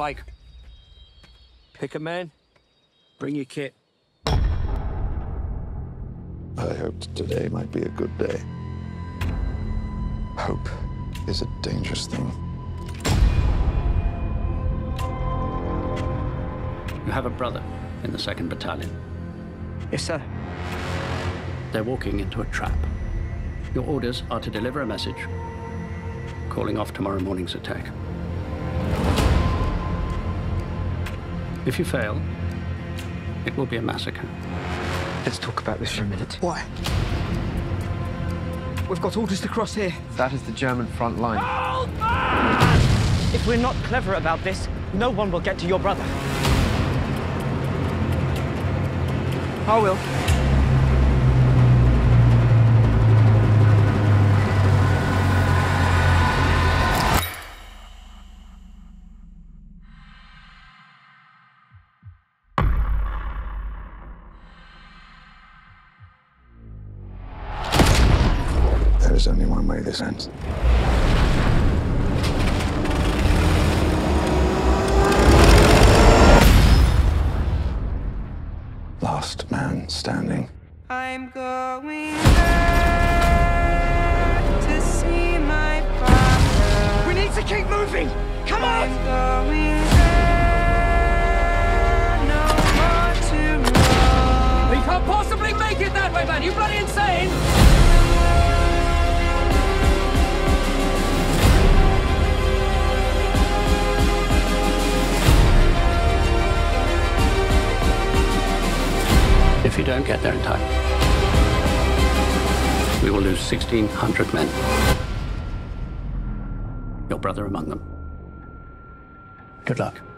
Blake, pick a man, bring your kit. I hoped today might be a good day. Hope is a dangerous thing. You have a brother in the 2nd Battalion. Yes, sir. They're walking into a trap. Your orders are to deliver a message calling off tomorrow morning's attack. If you fail, it will be a massacre. Let's talk about this for a minute. Why? We've got orders to cross here. That is the German front line. Hold on! If we're not clever about this, no one will get to your brother. I will. There's only one way this ends. Last man standing. I'm going back to see my father. We need to keep moving! Come on! I'm going there, no more tomorrow. We can't possibly make it that way, man! You bloody insane! If you don't get there in time, we will lose 1,600 men. Your brother among them. Good luck.